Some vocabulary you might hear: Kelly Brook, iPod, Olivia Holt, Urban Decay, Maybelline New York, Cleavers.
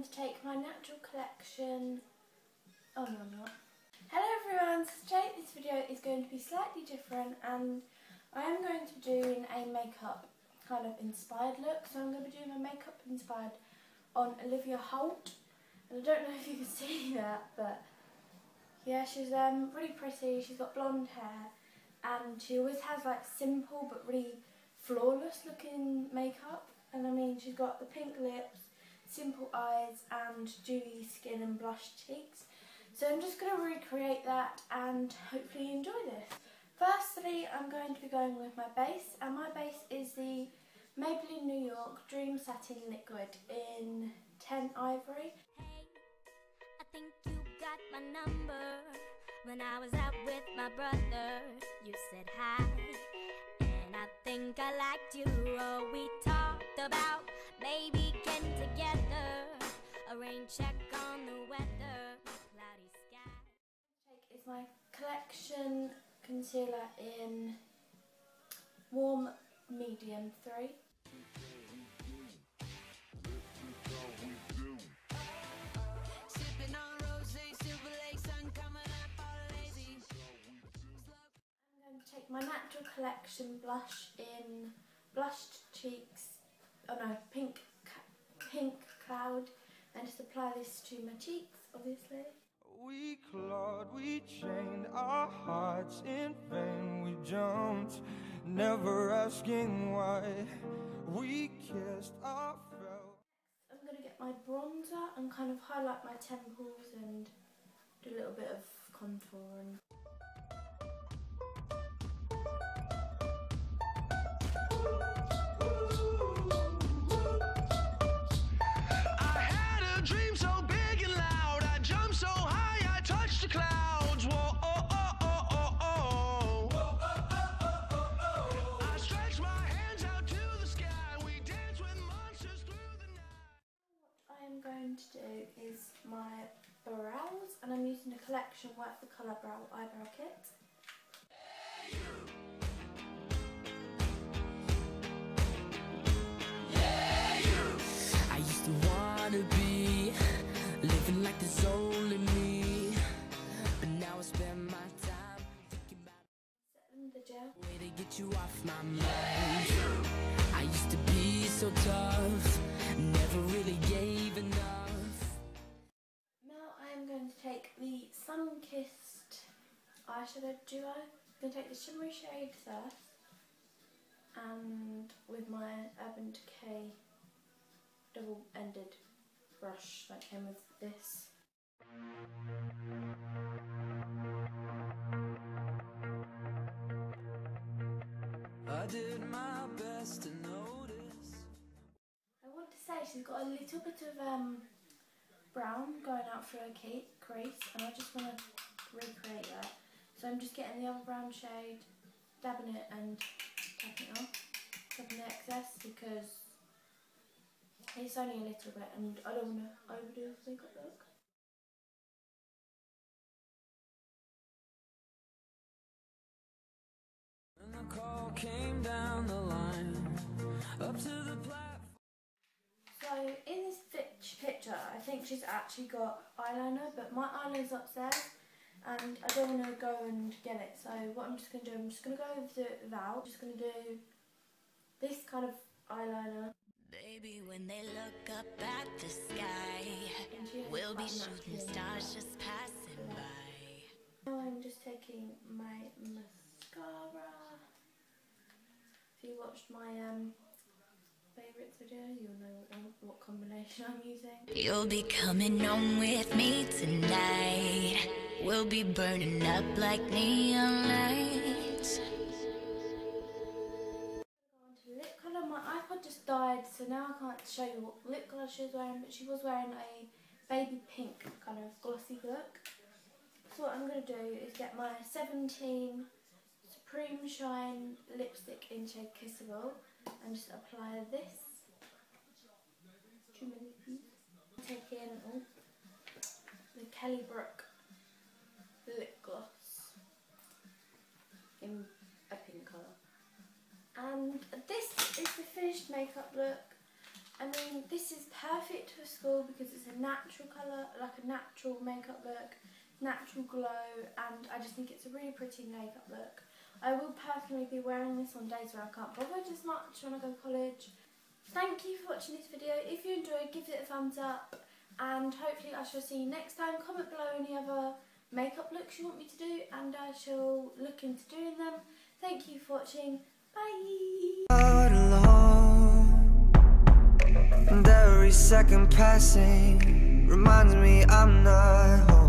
going to take my natural collection. Oh no, I'm not. Hello everyone, so today this video is going to be slightly different and I am going to be doing a makeup kind of inspired look. So I'm going to be doing a makeup inspired on Olivia Holt, and I don't know if you can see that, but yeah, she's really pretty. She's got blonde hair and she always has like simple but really flawless looking makeup. And I mean, she's got the pink lips, simple eyes and dewy skin and blush cheeks. So I'm just going to recreate that and hopefully you enjoy this. Firstly, I'm going to be going with my base, and my base is the Maybelline New York Dream Satin Liquid in 10 Ivory. Hey, I think you got my number. When I was out with my brother, you said hi, and I think I liked you. Oh, we talked about maybe getting together, a rain check on the weather, cloudy sky. Check is my collection concealer in warm medium 3. I'm going to take my natural collection blush in blushed cheeks, oh no, pink cloud, and just apply this to my cheeks, obviously. We clawed, we chained our hearts in vain, we jumped, never asking why, we kissed our felt. I'm going to get my bronzer and kind of highlight my temples and do a little bit of contouring. Collection work the colour brow eyebrow kit. I used to wanna be living like there's only me, but now I spend my time thinking about the gel. Way to get you off my mind. I used to be so tough, never really gave enough. Take the Sun-Kissed eyeshadow duo. I'm going to take the shimmery shade first, and with my Urban Decay double-ended brush that came with this. I did my best to notice. I want to say she's got a little bit of brown going out through a crease, and I just want to recreate that. So I'm just getting the other brown shade, dabbing it and tapping it off, tapping the excess because it's only a little bit and I don't want to overdo the makeup look. And the call came down the line up to the platform. So in this picture, I think she's actually got eyeliner, but my eyeliner's upstairs and I don't want to go and get it. So what I'm just going to do, I'm just going to go with it without. I'm just going to do this kind of eyeliner. Baby, when they look up at the sky, we'll be shooting stars just passing by. Now I'm just taking my mascara. If you watched my favourites video, you'll know what combination I'm using. You'll be coming home with me tonight. We'll be burning up like neon lights. Lip colour. My iPod just died, so now I can't show you what lip colour she was wearing, but she was wearing a baby pink kind of glossy look. So what I'm going to do is get my 17 Supreme Shine lipstick in shade Kissable. And just apply this. Take in the Kelly Brook lip gloss in a pink colour. And this is the finished makeup look. I mean, this is perfect for school because it's a natural colour, like a natural makeup look, natural glow, and I just think it's a really pretty makeup look. I will personally be wearing this on days where I can't bother as much when I go to college. Thank you for watching this video. If you enjoyed, give it a thumbs up, and hopefully I shall see you next time. Comment below any other makeup looks you want me to do, and I shall look into doing them. Thank you for watching. Bye! Not alone, and every second passing reminds me I'm not home.